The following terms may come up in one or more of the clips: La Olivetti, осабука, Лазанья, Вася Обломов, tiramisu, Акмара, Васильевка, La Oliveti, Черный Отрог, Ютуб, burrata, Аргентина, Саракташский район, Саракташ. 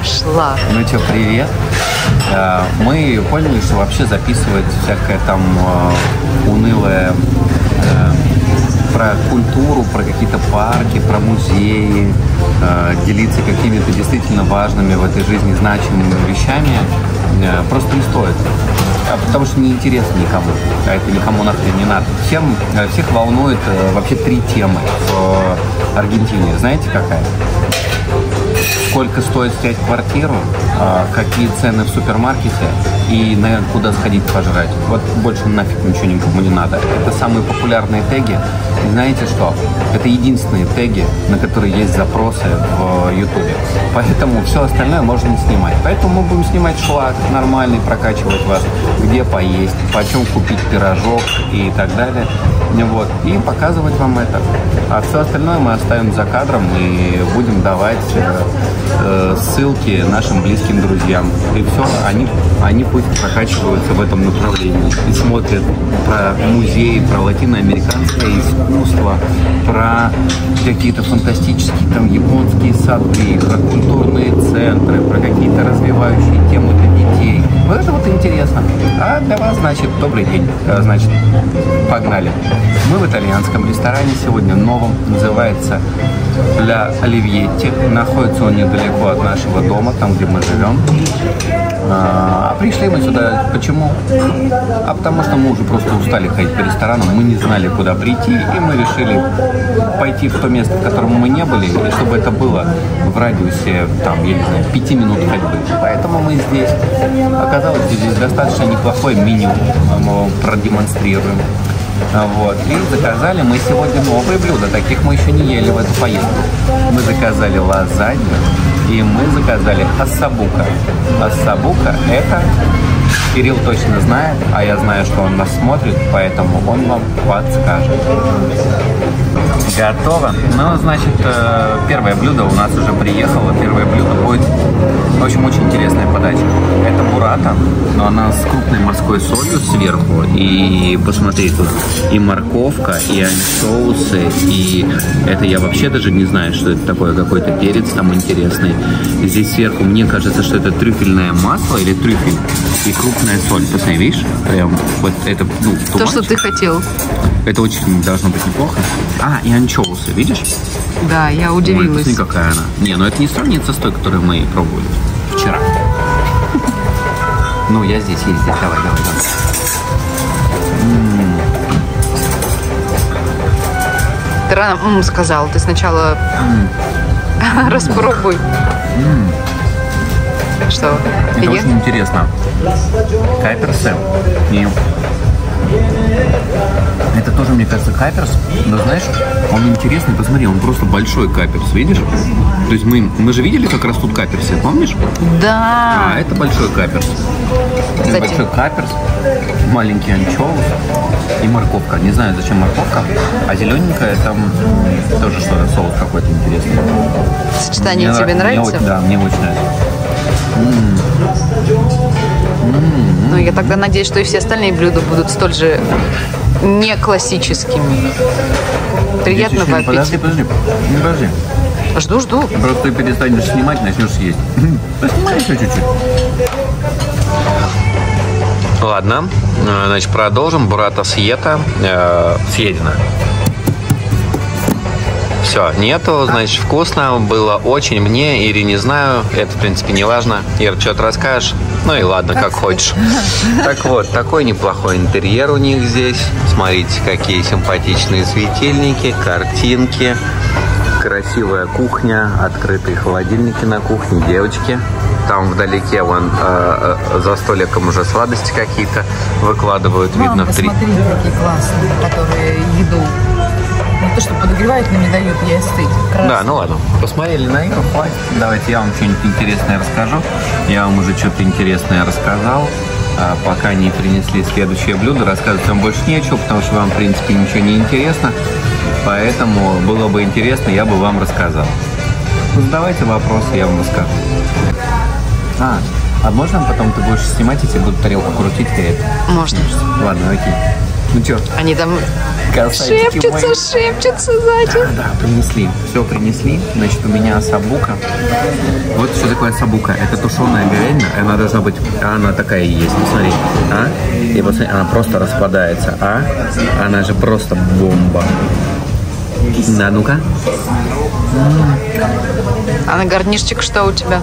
пошла. Ну что, привет. Мы поняли, что вообще записывать всякое там унылое про культуру, про какие-то парки, про музеи, делиться какими-то действительно важными в этой жизни значимыми вещами просто не стоит. Потому что неинтересно никому, а это никому нахрен не надо. Всех волнует вообще три темы в Аргентине. Знаете, какая? Сколько стоит снять квартиру, какие цены в супермаркете и, наверное, куда сходить пожрать. Вот больше нафиг ничего никому не надо. Это самые популярные теги. И знаете что? Это единственные теги, на которые есть запросы в Ютубе. Поэтому все остальное можно снимать. Поэтому мы будем снимать шлак нормальный, прокачивать вас, где поесть, почем купить пирожок и так далее. Вот. И показывать вам это. А все остальное мы оставим за кадром и будем давать ссылки нашим близким друзьям. И все, они пусть прокачиваются в этом направлении. И смотрят про музеи, про латиноамериканское искусство, про какие-то фантастические там японские сады, про культурные центры, про какие-то развивающие темы для детей. Вот это вот интересно. А для вас, значит, добрый день. Значит, погнали. Мы в итальянском ресторане сегодня новом. Называется La Oliveti. Находится он недалеко от нашего дома, там, где мы живем. А пришли мы сюда почему? А потому что мы уже просто устали ходить по ресторанам, мы не знали, куда прийти, и мы решили пойти в то место, в котором мы не были, и чтобы это было в радиусе, там, я не знаю, 5 минут ходьбы. Поэтому мы здесь. Оказалось, здесь достаточно неплохое меню, мы его продемонстрируем. Вот. И заказали мы сегодня новые блюда, таких мы еще не ели в эту поездку. Мы заказали лазанью и мы заказали осабука. Осабука это, Кирилл точно знает, а я знаю, что он нас смотрит, поэтому он вам подскажет. Готово. Ну, значит, первое блюдо у нас уже приехало. Первое блюдо будет, в общем, очень интересная подача. Это буррата, но она с крупной морской солью сверху. И посмотрите, тут и морковка, и соусы, и это я вообще даже не знаю, что это такое, какой-то перец там интересный. Здесь сверху, мне кажется, что это трюфельное масло или трюфель и крупная соль. Посмотри, видишь, прям вот это, ну, то, что ты хотел. Это очень должно быть неплохо. А, и анчоусы, видишь? Да, я удивилась. Ой, какая она. Не, ну это не сравнится с той, которую мы пробовали вчера. Ну, я здесь ездил. Давай. Ты рано сказал. Ты сначала распробуй. Что? Это очень интересно. Каперсы. Это тоже, мне кажется, каперс, но знаешь, он интересный, посмотри, он просто большой каперс, видишь? То есть мы же видели, как растут каперсы, помнишь? Да. А, это большой каперс. Кстати. Это большой каперс, маленький анчоус и морковка. Не знаю, зачем морковка, а зелененькая там тоже что-то, соус какой-то интересный. Сочетание тебе нравится? Да, мне очень нравится. Ну, я тогда надеюсь, что и все остальные блюда будут столь же не классическими. Приятно попить. Подожди. Жду. Просто ты перестанешь снимать, начнешь есть. Поснимай еще чуть-чуть. Ладно, значит, продолжим. Буррата съедена. Все, нету, значит, вкусно, было очень мне, Ире не знаю, это, в принципе, не важно. Ир, что-то расскажешь? Ну и ладно, как хочешь. Так вот, такой неплохой интерьер у них здесь. Смотрите, какие симпатичные светильники, картинки, красивая кухня, открытые холодильники на кухне, девочки. Там вдалеке, вон, за столиком уже сладости какие-то выкладывают, видно в три. Посмотри, какие классные, которые еду. Ну, то, что подогревают, но не дают ей остыть. Да, ну ладно. Посмотрели на игру, хватит. Давайте я вам что-нибудь интересное расскажу. Я вам уже что-то интересное рассказал. Пока не принесли следующее блюдо, рассказывать вам больше нечего, потому что вам, в принципе, ничего не интересно. Поэтому было бы интересно, я бы вам рассказал. Задавайте вопросы, я вам расскажу. А можно потом ты будешь снимать, и тебе будут тарелку крутить перед? Можно. Ладно, окей. Ну что? Они там шепчутся, мои. Шепчутся, значит. Да, да, принесли. Все принесли. Значит, у меня осабука. Вот что такое осабука. Это тушеная говядина. Она должна быть... Она такая и есть. Посмотри. А? И посмотри, она просто распадается. А? Она же просто бомба. На, ну-ка. А на гарнишчик что у тебя?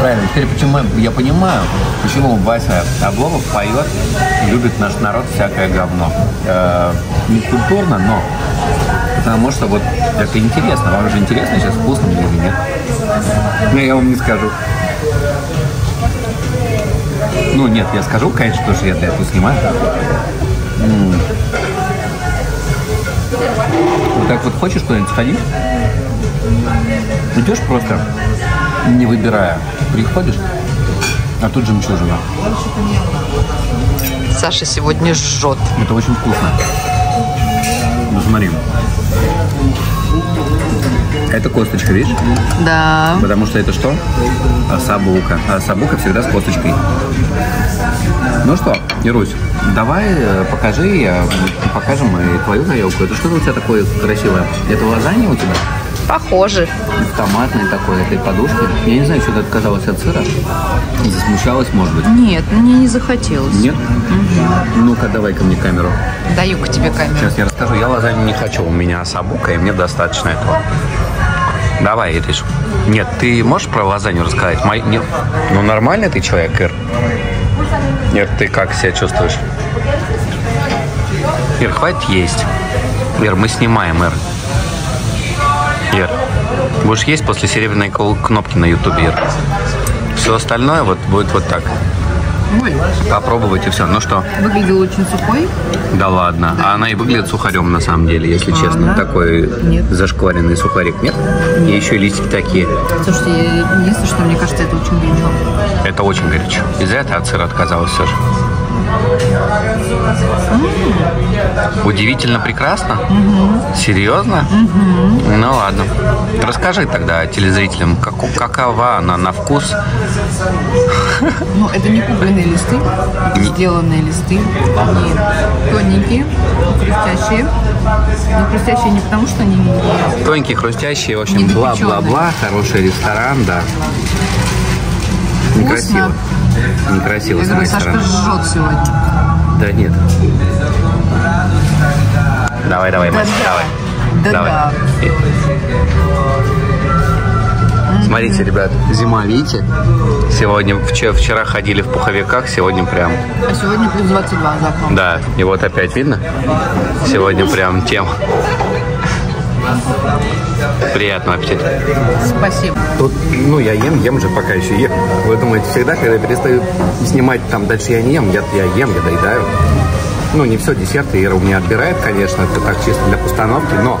Правильно. Теперь почему я понимаю, почему Вася Обломов поет и любит наш народ всякое говно. Не культурно, но потому что вот это интересно. Вам же интересно сейчас, вкусно или нет? Но я вам не скажу. Ну нет, я скажу, конечно, потому что я для этого снимаю. Вот так вот хочешь куда-нибудь сходить? Идешь просто, не выбирая. Приходишь, а тут же жемчужина. Саша сегодня жжет. Это очень вкусно. Посмотри. Это косточка, видишь? Да. Потому что это что? Осабука. А осабука всегда с косточкой. Ну что, Ирусь, давай покажем и твою наелку. Это что у тебя такое красивое? Это лазанья у тебя? Похоже. В томатной такой, этой подушке. Я не знаю, что ты отказалась от сыра. Засмущалась, может быть? Нет, мне не захотелось. Нет? Угу. Ну-ка, давай ко мне камеру. Даю-ка тебе камеру. Сейчас я расскажу. Я лазанью не хочу. У меня осабука, и мне достаточно этого. Давай, Ириш. Нет, ты можешь про лазанью рассказать? Нет. Ну, нормально ты человек, Ир? Ир, ты как себя чувствуешь? Ир, хватит есть. Ир, мы снимаем, Ир. Ир, будешь есть после серебряной кнопки на ютубе, Ир. Все остальное вот будет вот так. Ой. Попробовать и все. Ну что? Выглядела очень сухой. Да ладно. Да. А она и выглядит сухарем на самом деле, если честно. Да? Такой нет. Зашкваренный сухарик. Нет? Нет. И еще листики такие. Слушайте, единственное, что мне кажется, это очень горячо. Это очень горячо. Из-за этого от сыра отказалась все же. Удивительно прекрасно? Угу. Серьезно? Угу. Ну ладно. Расскажи тогда телезрителям, какова она на вкус? Ну, это не купленные листы, сделанные листы. Они тоненькие, хрустящие. Но хрустящие не потому, что они не... Тоненькие, хрустящие, в общем, бла-бла-бла. Хороший ресторан, да. Некрасиво. Некрасиво, я с моей стороны. Сашка жжет сегодня. Да нет. Давай, давай, да, Мася, да. Давай. Да, давай. Да. Смотрите, ребят, зима, видите? Сегодня, вчера ходили в пуховиках, сегодня прям... А сегодня плюс 22 за окном. Да, и вот опять видно? Сегодня прям тема. Приятного аппетита. Спасибо. Тут, ну, я ем же, пока еще ем. Вы думаете, всегда, когда я перестаю снимать, там, дальше я не ем, я доедаю. Ну, не все, десерты Ира у меня отбирает, конечно, это так чисто для постановки, но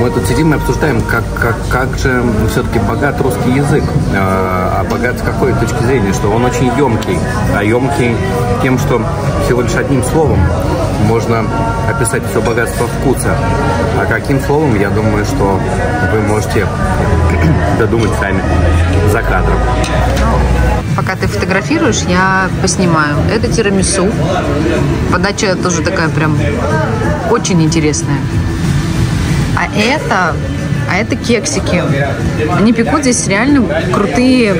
мы тут сидим и обсуждаем, как же все-таки богат русский язык. А богат с какой точки зрения? Что он очень емкий. А емкий тем, что всего лишь одним словом можно описать все богатство вкуса. А каким словом, я думаю, что вы можете додумать сами за кадром. Пока ты фотографируешь, я поснимаю. Это тирамису. Подача тоже такая прям очень интересная. А это кексики. Они пекут здесь реально крутые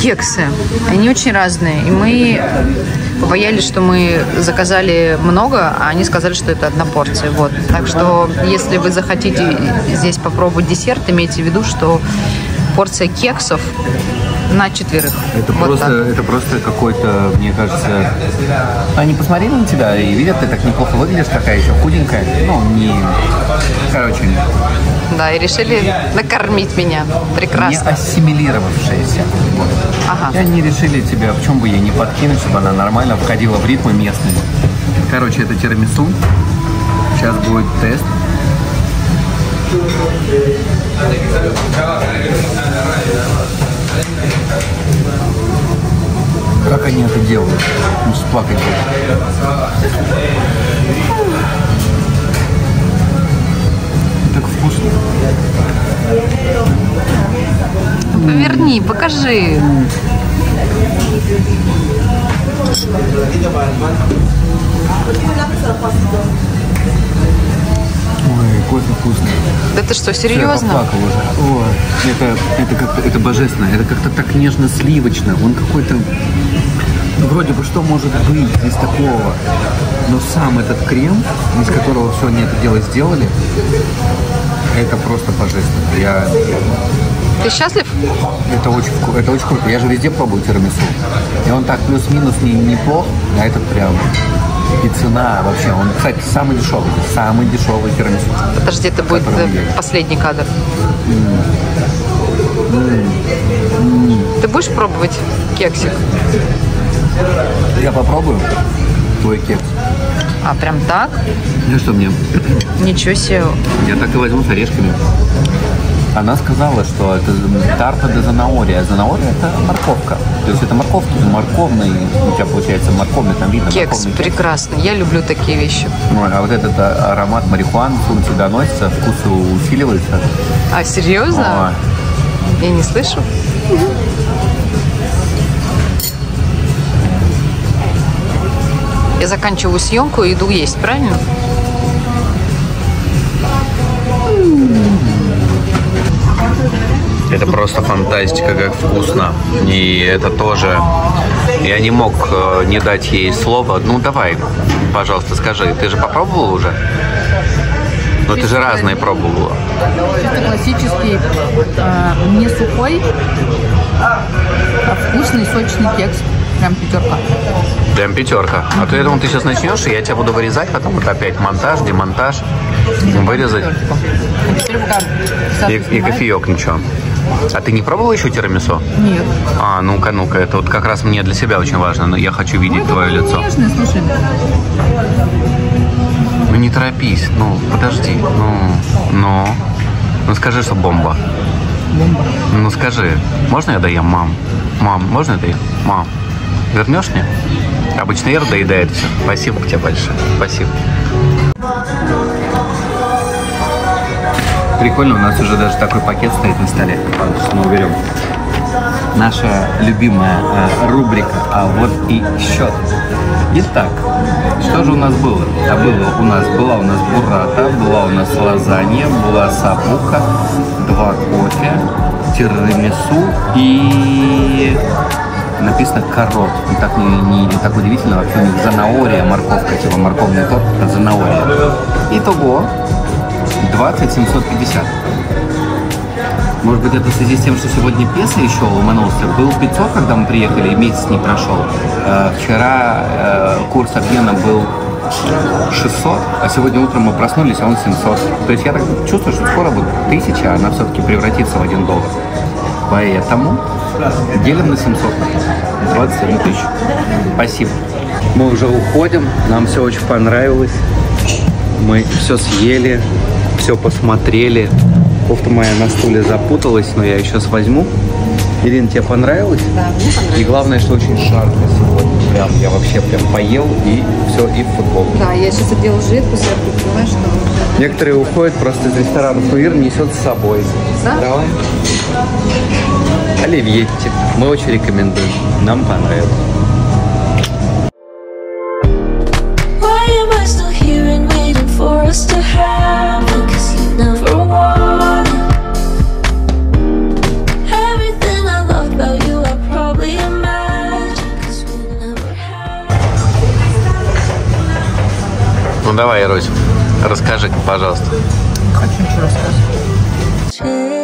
кексы. Они очень разные. И мы побоялись, что мы заказали много, а они сказали, что это одна порция. Вот. Так что, если вы захотите здесь попробовать десерт, имейте в виду, что порция кексов на четверых. Это вот просто какой-то, мне кажется... Они посмотрели на тебя и видят, ты так неплохо выглядишь, такая еще худенькая. Ну, не... Короче. Да, и решили накормить меня. Прекрасно. Не ассимилировавшаяся. Ага. И они решили тебя, почему бы ей не подкинуть, чтобы она нормально входила в ритмы местные. Короче, это тирамису. Сейчас будет тест. Как они это делают? Ну, сплакать. Так вкусно. Верни, покажи. Ой, кофе вкусный. Это что, серьезно? Ой, это божественно. Это как-то так нежно-сливочно. Он какой-то... Вроде бы что может быть из такого? Но сам этот крем, из которого все они это дело сделали, это просто божественно. Ты счастлив? Это очень круто. Я же везде пробую тирамису. И он так плюс-минус неплох, а этот прям... И цена вообще. Он, кстати, самый дешевый тирамису. Подожди, это будет последний кадр. Ты будешь пробовать кексик? Я попробую твой кекс. А прям так? Ну что мне? Ничего себе. Я так и возьму с орешками. Она сказала, что это тарта де зanahoria. Зanahoria — это морковка. То есть это морковки, морковный, у тебя получается морковный, там видно кекс. Прекрасно, я люблю такие вещи. А вот этот аромат марихуаны сюда носится, вкус усиливается. А, серьезно? Я не слышу. Я заканчиваю съемку и иду есть, правильно? Это просто фантастика, как вкусно. И это тоже... Я не мог не дать ей слова. Ну, давай, пожалуйста, скажи. Ты же попробовала уже? Но ты же разные пробовала. Это классический, не сухой, а вкусный, сочный кекс. Прям пятерка. Прям пятерка. А то я думал, ты сейчас начнешь, и я тебя буду вырезать, потом это опять монтаж, демонтаж, вырезать. И кофеек ничего. А ты не пробовала еще тирамису? Нет. А, ну-ка, ну-ка, это вот как раз мне для себя очень важно, но я хочу видеть твое лицо. Нежный, слушай. Ну не торопись, ну подожди, ну скажи, что бомба. Бомба. Ну скажи, можно я доем, мам? Мам, можно я доем? Мам. Вернешь мне? Обычно Ира доедает все. Спасибо тебе большое. Спасибо. Прикольно, у нас уже даже такой пакет стоит на столе. Мы уберем. Наша любимая рубрика. А вот и счет. Итак, что же у нас было? А было была у нас буррата, была у нас лазанья, была осабука, 2 кофе, тирамису и... Написано «корот». И так, так удивительно, вообще у них зanahoria, морковка, типа морковный торт, это зanahoria. Итого 20 750. Может быть, это в связи с тем, что сегодня песо еще ломанулся. Был 500, когда мы приехали, и месяц не прошел. Вчера курс обмена был 600, а сегодня утром мы проснулись, а он 700. То есть я так чувствую, что скоро будет 1000, а она все-таки превратится в $1. Поэтому... Делим на 700. 27 тысяч. Спасибо. Мы уже уходим. Нам все очень понравилось. Мы все съели, все посмотрели. Кофта моя на стуле запуталась, но я ее сейчас возьму. Ирина, тебе понравилось? Да, мне понравилось. И главное, что очень жарко сегодня. Прям, я вообще прям поел и все, и в футбол. Да, я сейчас одела жидкость, я понимаю, что... Некоторые уходят просто из ресторана. Ира несет с собой. Да? Давай. Оливьетти. Мы очень рекомендуем. Нам понравилось. Ну давай, Ирось, расскажи, пожалуйста. Хочу ничего рассказать.